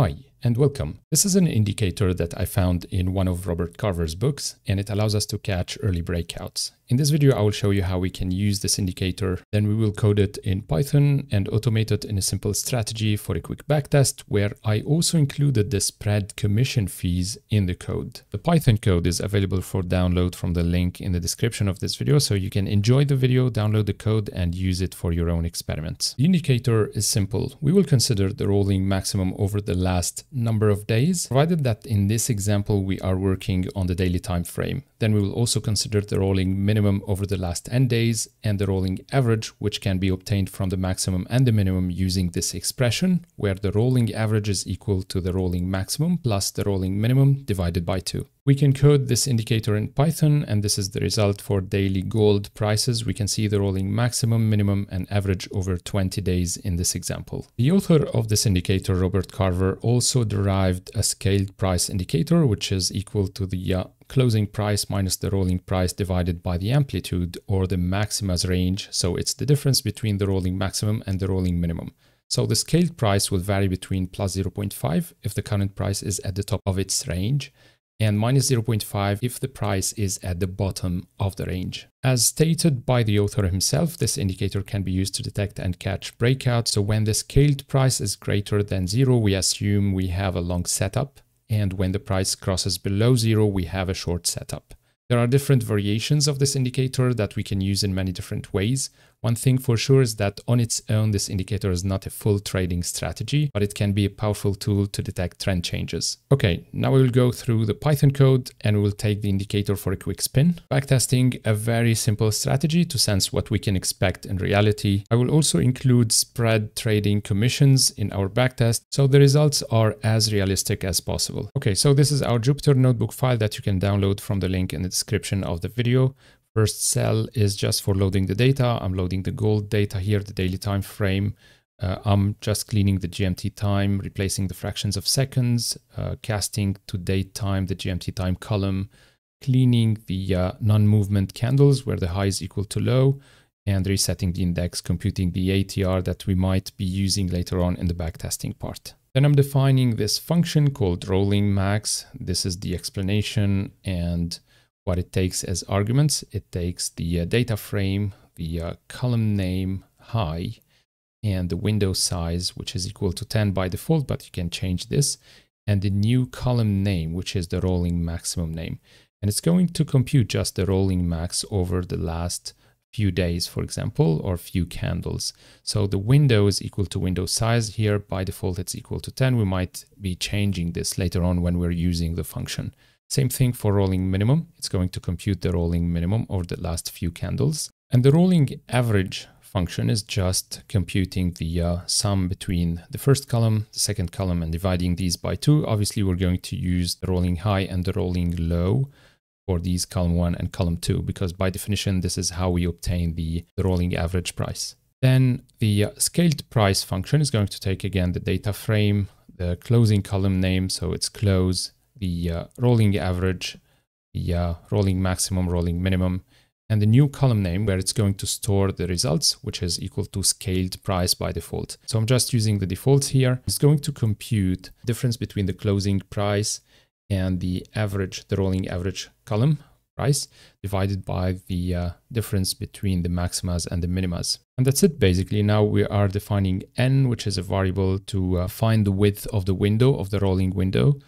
Hi, and welcome. This is an indicator that I found in one of Robert Carver's books, and it allows us to catch early breakouts. In this video, I will show you how we can use this indicator. Then we will code it in Python and automate it in a simple strategy for a quick backtest, where I also included the spread commission fees in the code. The Python code is available for download from the link in the description of this video, so you can enjoy the video, download the code, and use it for your own experiments. The indicator is simple. We will consider the rolling maximum over the last number of days, provided that in this example we are working on the daily time frame. Then we will also consider the rolling minimum over the last 10 days and the rolling average, which can be obtained from the maximum and the minimum using this expression, where the rolling average is equal to the rolling maximum plus the rolling minimum divided by 2. We can code this indicator in Python, and this is the result for daily gold prices. We can see the rolling maximum, minimum, and average over 20 days in this example. The author of this indicator, Robert Carver, also derived a scaled price indicator, which is equal to the closing price minus the rolling price divided by the amplitude, or the maxima's range. So it's the difference between the rolling maximum and the rolling minimum. So the scaled price will vary between plus 0.5 if the current price is at the top of its range, and minus 0.5 if the price is at the bottom of the range. As stated by the author himself, this indicator can be used to detect and catch breakouts. So when the scaled price is greater than 0, we assume we have a long setup, and when the price crosses below 0, we have a short setup. There are different variations of this indicator that we can use in many different ways. One thing for sure is that on its own, this indicator is not a full trading strategy, but it can be a powerful tool to detect trend changes. Okay, now we will go through the Python code and we will take the indicator for a quick spin. Backtesting, a very simple strategy to sense what we can expect in reality. I will also include spread trading commissions in our backtest, so the results are as realistic as possible. Okay, so this is our Jupyter notebook file that you can download from the link in the description of the video. First cell is just for loading the data. I'm loading the gold data here, the daily time frame. I'm just cleaning the GMT time, replacing the fractions of seconds, casting to date time, the GMT time column, cleaning the non-movement candles where the high is equal to low, and resetting the index, computing the ATR that we might be using later on in the backtesting part. Then I'm defining this function called rolling max. This is the explanation and what it takes as arguments. It takes the data frame, the column name high, and the window size, which is equal to 10 by default, but you can change this, and the new column name, which is the rolling maximum name. And it's going to compute just the rolling max over the last few days, for example, or few candles. So the window is equal to window size here. By default, it's equal to 10. We might be changing this later on when we're using the function. Same thing for rolling minimum. It's going to compute the rolling minimum over the last few candles. And the rolling average function is just computing the sum between the first column, the second column, and dividing these by 2. Obviously, we're going to use the rolling high and the rolling low for these column 1 and column 2, because by definition, this is how we obtain the rolling average price. Then the scaled price function is going to take, again, the data frame, the closing column name, so it's close, the rolling average, the rolling maximum, rolling minimum, and the new column name where it's going to store the results, which is equal to scaled price by default. So I'm just using the defaults here. It's going to compute the difference between the closing price and the average, the rolling average column price, divided by the difference between the maximas and the minimas. And that's it, basically. Now we are defining n, which is a variable to find the width of the window, of the rolling window.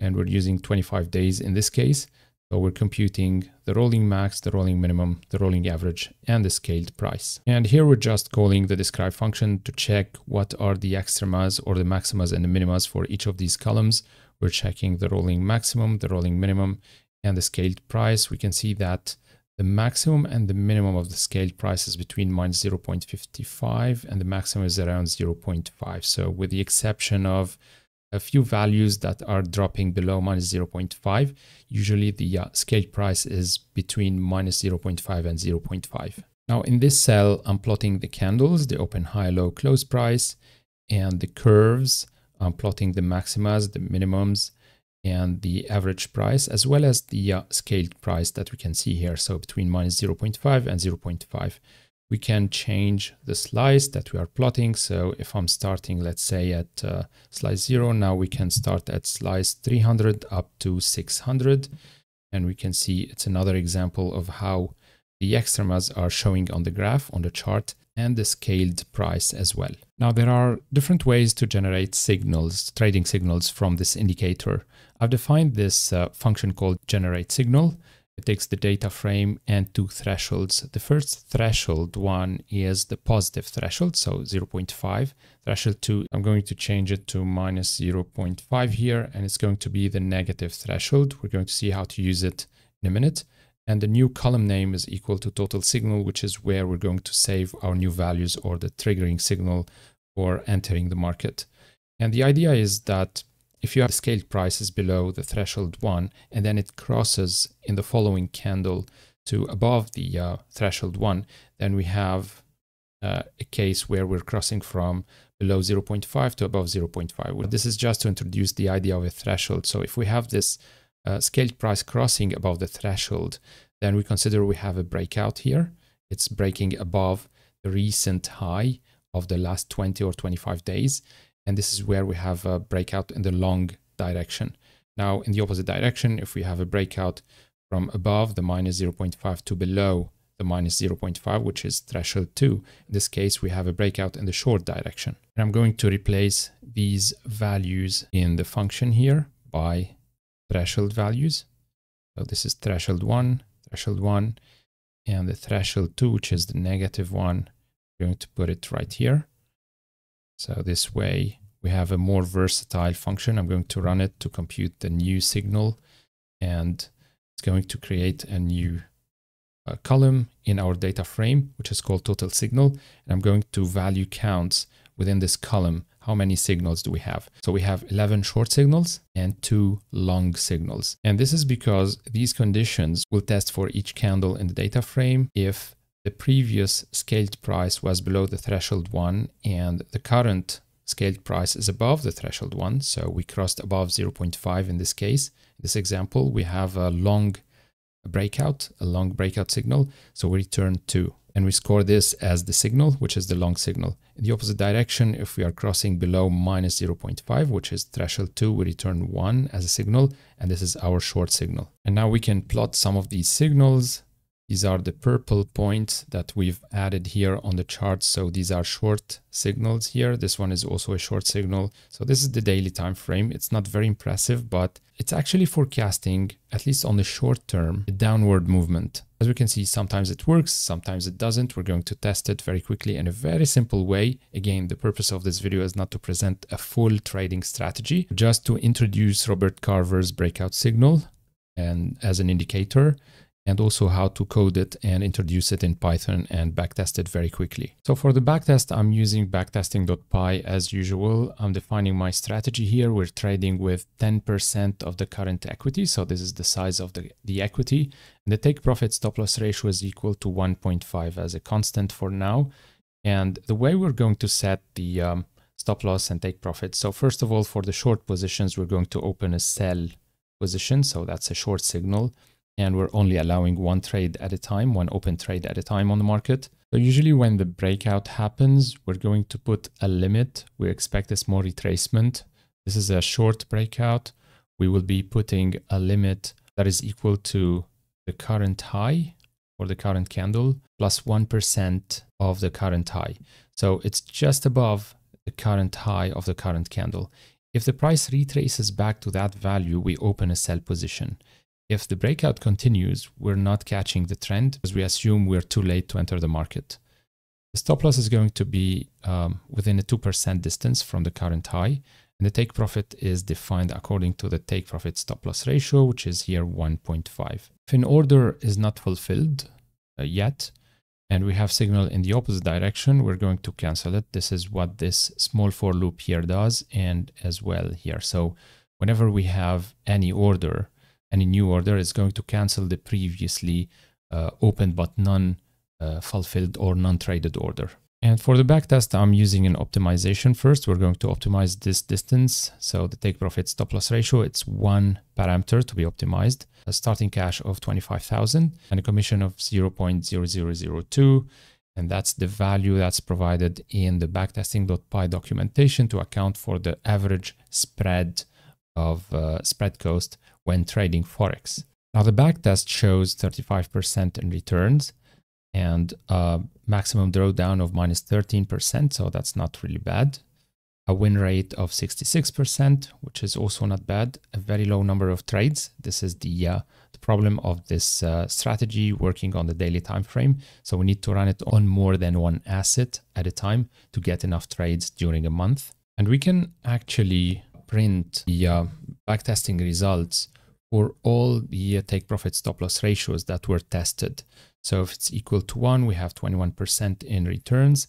And we're using 25 days in this case. So we're computing the rolling max, the rolling minimum, the rolling average, and the scaled price. And here we're just calling the describe function to check what are the extremas or the maximas and the minimas for each of these columns. We're checking the rolling maximum, the rolling minimum, and the scaled price. We can see that the maximum and the minimum of the scaled price is between minus 0.55 and the maximum is around 0.5. So with the exception of a few values that are dropping below minus 0.5. Usually the scaled price is between minus 0.5 and 0.5. Now in this cell, I'm plotting the candles, the open, high, low, close price, and the curves. I'm plotting the maximas, the minimums, and the average price, as well as the scaled price that we can see here. So between minus 0.5 and 0.5. we can change the slice that we are plotting. So if I'm starting, let's say at slice 0, now we can start at slice 300 up to 600. And we can see it's another example of how the extremas are showing on the graph, on the chart, and the scaled price as well. Now there are different ways to generate signals, trading signals from this indicator. I've defined this function called generate signal. It takes the data frame and two thresholds. The first threshold one is the positive threshold, so 0.5. Threshold two, I'm going to change it to minus 0.5 here, and it's going to be the negative threshold. We're going to see how to use it in a minute. And the new column name is equal to total signal, which is where we're going to save our new values or the triggering signal for entering the market. And the idea is that if you have scaled prices below the threshold one, and then it crosses in the following candle to above the threshold one, then we have a case where we're crossing from below 0.5 to above 0.5. This is just to introduce the idea of a threshold. So if we have this scaled price crossing above the threshold, then we consider we have a breakout here. It's breaking above the recent high of the last 20 or 25 days. And this is where we have a breakout in the long direction. Now, in the opposite direction, if we have a breakout from above the minus 0.5 to below the minus 0.5, which is threshold 2, in this case, we have a breakout in the short direction. And I'm going to replace these values in the function here by threshold values. So this is threshold 1, and the threshold 2, which is the negative 1. I'm going to put it right here. So this way we have a more versatile function. I'm going to run it to compute the new signal, and it's going to create a new column in our data frame, which is called total signal. And I'm going to value counts within this column. How many signals do we have? So we have 11 short signals and 2 long signals. And this is because these conditions will test for each candle in the data frame if the previous scaled price was below the threshold 1 and the current scaled price is above the threshold 1. So we crossed above 0.5 in this case. In this example, we have a long breakout signal. So we return 2 and we score this as the signal, which is the long signal. In the opposite direction, if we are crossing below minus 0.5, which is threshold 2, we return 1 as a signal, and this is our short signal. And now we can plot some of these signals. These are the purple points that we've added here on the chart. So these are short signals here. This one is also a short signal. So this is the daily time frame. It's not very impressive, but it's actually forecasting, at least on the short term, a downward movement. As we can see, sometimes it works, sometimes it doesn't. We're going to test it very quickly in a very simple way. Again, the purpose of this video is not to present a full trading strategy, just to introduce Robert Carver's breakout signal and as an indicator, and also how to code it and introduce it in Python and backtest it very quickly. So for the backtest, I'm using backtesting.py as usual. I'm defining my strategy here. We're trading with 10% of the current equity. So this is the size of the equity. And the take profit stop loss ratio is equal to 1.5 as a constant for now. And the way we're going to set the stop loss and take profit. So first of all, for the short positions, we're going to open a sell position. So that's a short signal. And we're only allowing one trade at a time, one open trade at a time on the market. So usually when the breakout happens, we're going to put a limit. We expect a small retracement. This is a short breakout. We will be putting a limit that is equal to the current high or the current candle plus 1% of the current high. So it's just above the current high of the current candle. If the price retraces back to that value, we open a sell position. If the breakout continues, we're not catching the trend because we assume we're too late to enter the market. The stop loss is going to be within a 2% distance from the current high. And the take profit is defined according to the take profit stop loss ratio, which is here 1.5. If an order is not fulfilled yet, and we have signal in the opposite direction, we're going to cancel it. This is what this small for loop here does, and as well here. So whenever we have any order, any new order is going to cancel the previously opened but non-fulfilled or non-traded order. And for the backtest, I'm using an optimization first. We're going to optimize this distance. So the take profit stop loss ratio, it's one parameter to be optimized. A starting cash of 25,000 and a commission of 0.0002. And that's the value that's provided in the backtesting.py documentation to account for the average spread of spread cost when trading Forex. Now the backtest shows 35% in returns and maximum drawdown of -13%, so that's not really bad. A win rate of 66%, which is also not bad. A very low number of trades. This is the problem of this strategy working on the daily time frame. So we need to run it on more than one asset at a time to get enough trades during a month. And we can actually print the backtesting results for all the take profit stop loss ratios that were tested. So if it's equal to 1, we have 21% in returns.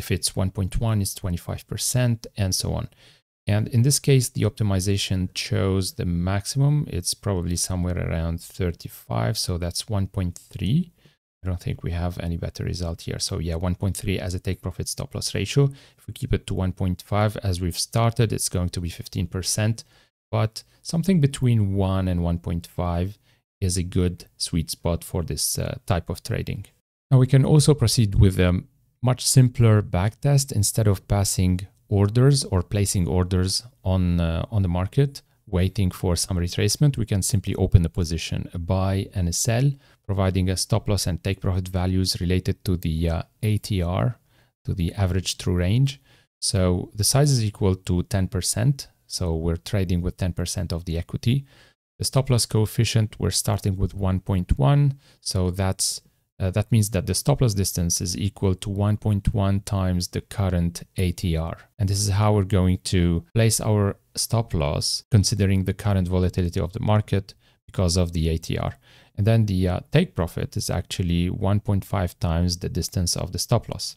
If it's 1.1, it's 25% and so on. And in this case, the optimization chose the maximum. It's probably somewhere around 35. So that's 1.3. I don't think we have any better result here. So yeah, 1.3 as a take profit stop loss ratio. If we keep it to 1.5 as we've started, it's going to be 15%. But something between 1 and 1.5 is a good sweet spot for this type of trading. Now we can also proceed with much simpler backtest. Instead of passing orders or placing orders on the market, waiting for some retracement, we can simply open a position, a buy and a sell, providing a stop loss and take profit values related to the ATR, to the average true range. So the size is equal to 10%. So we're trading with 10% of the equity. The stop loss coefficient, we're starting with 1.1. So that's that means that the stop loss distance is equal to 1.1 times the current ATR. And this is how we're going to place our stop loss considering the current volatility of the market because of the ATR. And then the take profit is actually 1.5 times the distance of the stop loss.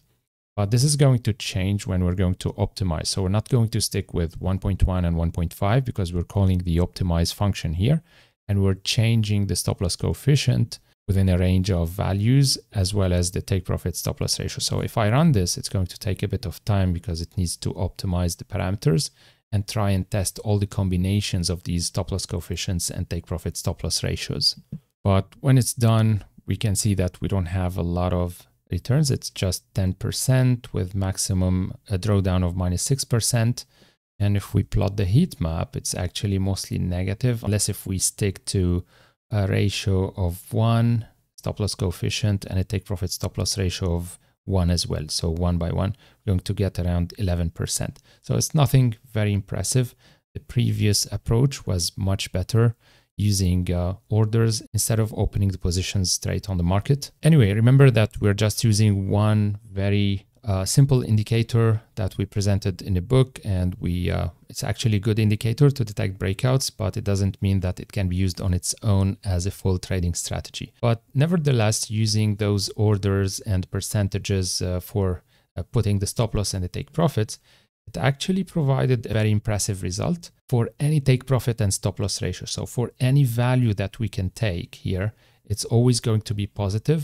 But this is going to change when we're going to optimize. So we're not going to stick with 1.1 and 1.5 because we're calling the optimize function here. And we're changing the stop loss coefficient within a range of values, as well as the take profit stop loss ratio. So if I run this, it's going to take a bit of time because it needs to optimize the parameters and try and test all the combinations of these stop loss coefficients and take profit stop loss ratios. But when it's done, we can see that we don't have a lot of returns. It's just 10% with maximum drawdown of -6%. And if we plot the heat map, it's actually mostly negative, unless if we stick to a ratio of 1, stop loss coefficient, and a take profit stop loss ratio of 1 as well. So 1 by 1, we're going to get around 11%. So it's nothing very impressive. The previous approach was much better, using orders instead of opening the positions straight on the market. Anyway, remember that we're just using one very simple indicator that we presented in the book, and we it's actually a good indicator to detect breakouts, but it doesn't mean that it can be used on its own as a full trading strategy. But nevertheless, using those orders and percentages for putting the stop loss and the take profits, it actually provided a very impressive result for any take profit and stop loss ratio. So for any value that we can take here, it's always going to be positive.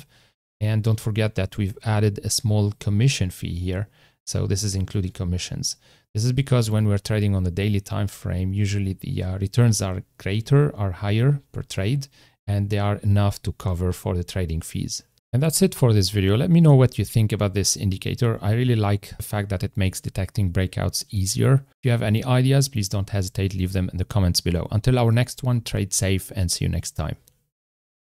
And don't forget that we've added a small commission fee here. So this is including commissions. This is because when we're trading on the daily time frame, usually the returns are greater, are higher per trade, and they are enough to cover for the trading fees. And that's it for this video. Let me know what you think about this indicator. I really like the fact that it makes detecting breakouts easier. If you have any ideas, please don't hesitate to leave them in the comments below. Until our next one, trade safe and see you next time.